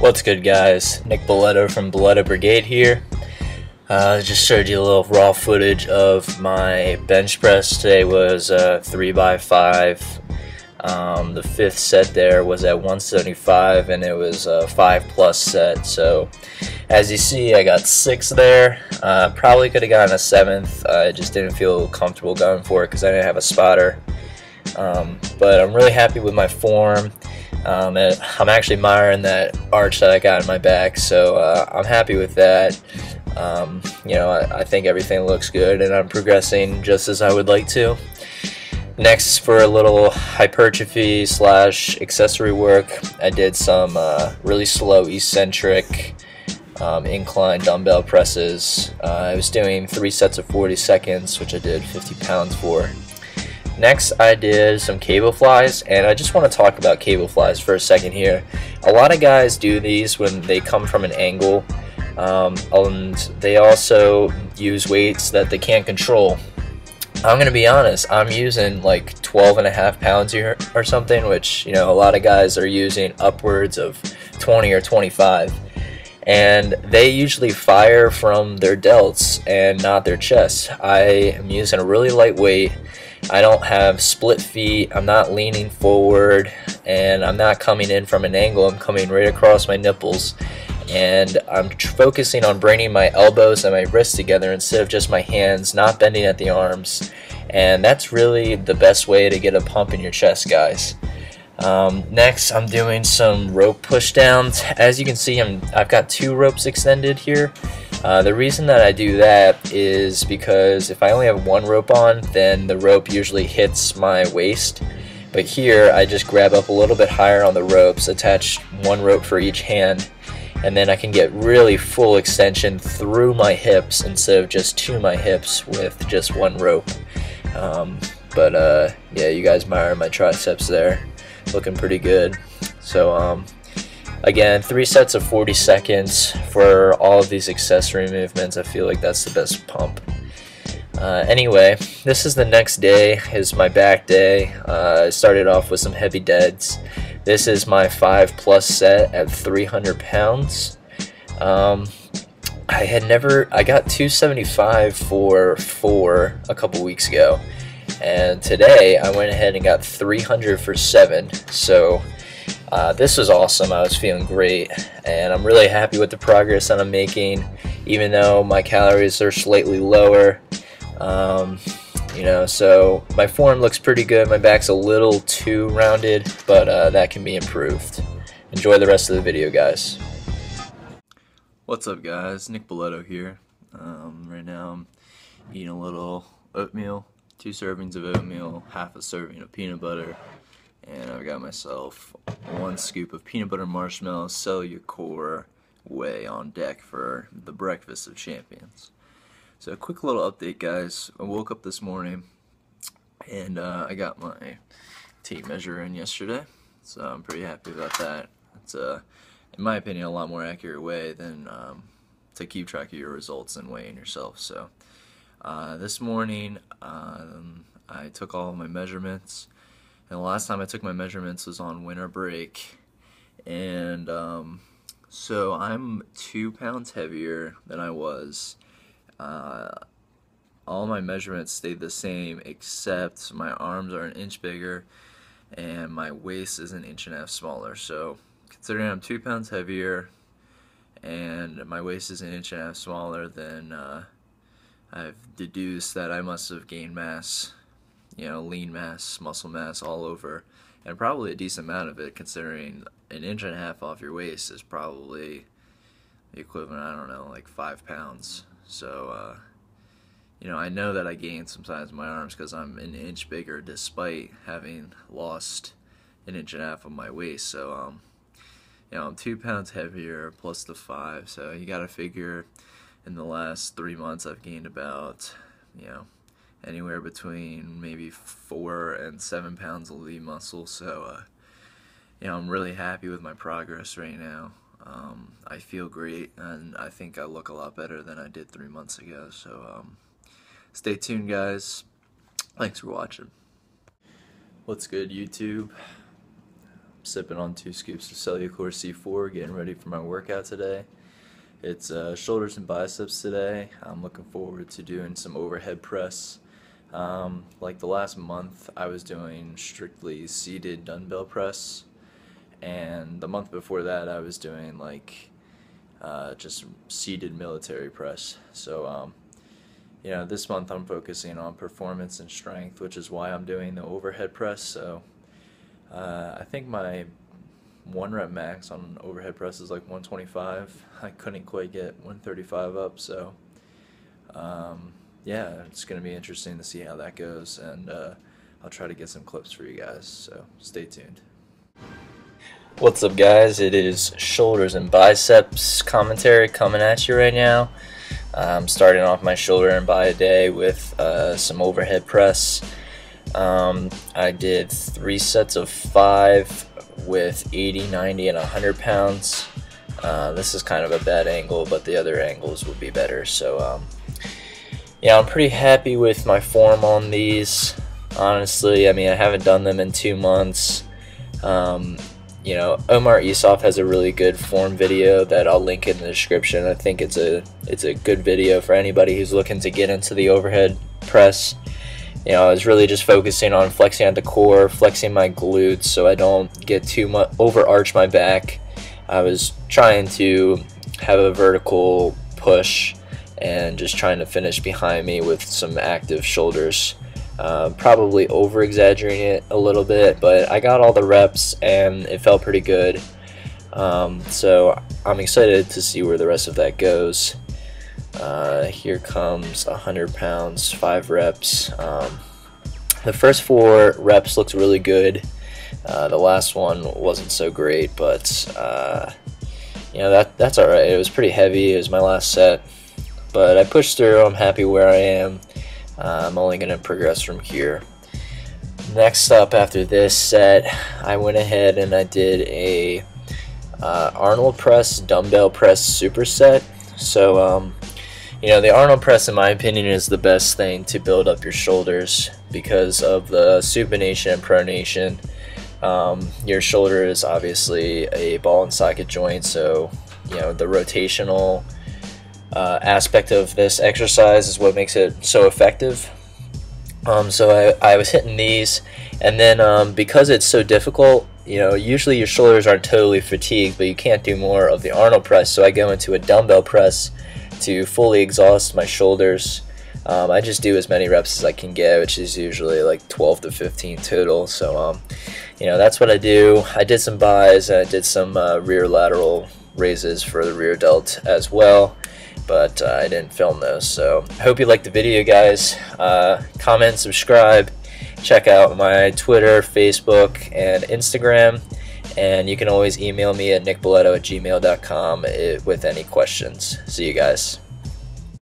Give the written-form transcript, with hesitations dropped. What's good, guys? Nick Boleto from Boleto Brigade here. Just showed you a little raw footage of my bench press. Today was 3x5. The fifth set there was at 175, and it was a 5+ set. So as you see, I got 6 there. Probably could have gotten a 7th. I just didn't feel comfortable going for it because I didn't have a spotter. But I'm really happy with my form. And I'm actually miring that arch that I got in my back, so I'm happy with that. You know, I think everything looks good, and I'm progressing just as I would like to. Next, for a little hypertrophy / accessory work, I did some really slow eccentric incline dumbbell presses. I was doing 3 sets of 40 seconds, which I did 50 pounds for. Next, I did some cable flies, and I just want to talk about cable flies for a second here. A lot of guys do these when they come from an angle, and they also use weights that they can't control. I'm going to be honest, I'm using like 12.5 pounds here or something, which, you know, a lot of guys are using upwards of 20 or 25. And they usually fire from their delts and not their chest. I am using a really light weight. I don't have split feet, I'm not leaning forward, and I'm not coming in from an angle. I'm coming right across my nipples, and I'm focusing on bringing my elbows and my wrists together instead of just my hands, not bending at the arms. And that's really the best way to get a pump in your chest, guys. Next, I'm doing some rope push downs. As you can see, I've got 2 ropes extended here. The reason that I do that is because if I only have 1 rope on, then the rope usually hits my waist. But here, I just grab up a little bit higher on the ropes, attach 1 rope for each hand, and then I can get really full extension through my hips instead of just to my hips with just 1 rope. Yeah, you guys admire my triceps there. Looking pretty good. So again, 3 sets of 40 seconds for all of these accessory movements. I feel like that's the best pump. Anyway, this is the next day, is my back day. I started off with some heavy deads. This is my 5+ set at 300 pounds. I got 275 for 4 a couple weeks ago. And today I went ahead and got 300 for 7, so this was awesome. I was feeling great, and I'm really happy with the progress that I'm making, even though my calories are slightly lower. You know, so my form looks pretty good. My back's a little too rounded, but that can be improved. Enjoy the rest of the video, guys. What's up, guys? Nick Boleto here. Right now I'm eating a little oatmeal. 2 servings of oatmeal, half a serving of peanut butter, and I've got myself 1 scoop of peanut butter marshmallow Cellucor whey on deck for the breakfast of champions. So a quick little update, guys. I woke up this morning, and I got my tape measure in yesterday, so I'm pretty happy about that. It's, in my opinion, a lot more accurate way than to keep track of your results and weighing yourself. So. This morning, I took all my measurements, and the last time I took my measurements was on winter break, and so I'm 2 pounds heavier than I was. All my measurements stayed the same, except my arms are an inch bigger, and my waist is an 1.5 inches smaller. So, considering I'm 2 pounds heavier, and my waist is an 1.5 inches smaller, then I've deduced that I must have gained mass, you know, lean mass, muscle mass all over, and probably a decent amount of it, considering 1.5 inches off your waist is probably the equivalent, I don't know, like 5 pounds. So, you know, I know that I gained some size in my arms because I'm an inch bigger despite having lost 1.5 inches of my waist. So, you know, I'm 2 pounds heavier plus the 5, so you gotta figure in the last 3 months I've gained about, you know, anywhere between maybe 4 and 7 pounds of lean muscle. So, you know, I'm really happy with my progress right now. I feel great, and I think I look a lot better than I did 3 months ago. So stay tuned, guys. Thanks for watching. What's good, YouTube? I'm sipping on 2 scoops of Cellucor C4, getting ready for my workout today. It's shoulders and biceps today. I'm looking forward to doing some overhead press. Like the last month, I was doing strictly seated dumbbell press, and the month before that, I was doing like just seated military press. So you know, this month I'm focusing on performance and strength, which is why I'm doing the overhead press. So I think my 1 rep max on overhead press is like 125. I couldn't quite get 135 up, so yeah, it's gonna be interesting to see how that goes, and I'll try to get some clips for you guys, so stay tuned. What's up, guys? It is shoulders and biceps commentary coming at you right now. I'm starting off my shoulder and bi day with some overhead press. I did 3 sets of 5 with 80, 90, and 100 pounds. This is kind of a bad angle, but the other angles will be better. So yeah, I'm pretty happy with my form on these. Honestly, I mean, I haven't done them in 2 months. You know, Omar Esoff has a really good form video that I'll link in the description. I think it's a good video for anybody who's looking to get into the overhead press. You know, I was really just focusing on flexing at the core, flexing my glutes so I don't get too much overarch my back. I was trying to have a vertical push and just trying to finish behind me with some active shoulders. Probably over exaggerating it a little bit, but I got all the reps and it felt pretty good. So I'm excited to see where the rest of that goes. Here comes 100 pounds, 5 reps. The first 4 reps looked really good. The last one wasn't so great, but you know, that's all right. It was pretty heavy. It was my last set, but I pushed through. I'm happy where I am. I'm only going to progress from here. Next up after this set, I went ahead and I did a Arnold press dumbbell press superset. So you know, the Arnold press, in my opinion, is the best thing to build up your shoulders because of the supination and pronation. Your shoulder is obviously a ball and socket joint, so you know, the rotational aspect of this exercise is what makes it so effective. So I was hitting these, and then because it's so difficult, you know, usually your shoulders aren't totally fatigued, but you can't do more of the Arnold press, so I go into a dumbbell press to fully exhaust my shoulders. I just do as many reps as I can get, which is usually like 12 to 15 total. So you know, that's what I do. I did some buys, and I did some rear lateral raises for the rear delt as well, but I didn't film those. So I hope you liked the video, guys. Comment, subscribe, check out my Twitter, Facebook, and Instagram, and you can always email me at nickboleto@gmail.com with any questions. See you guys.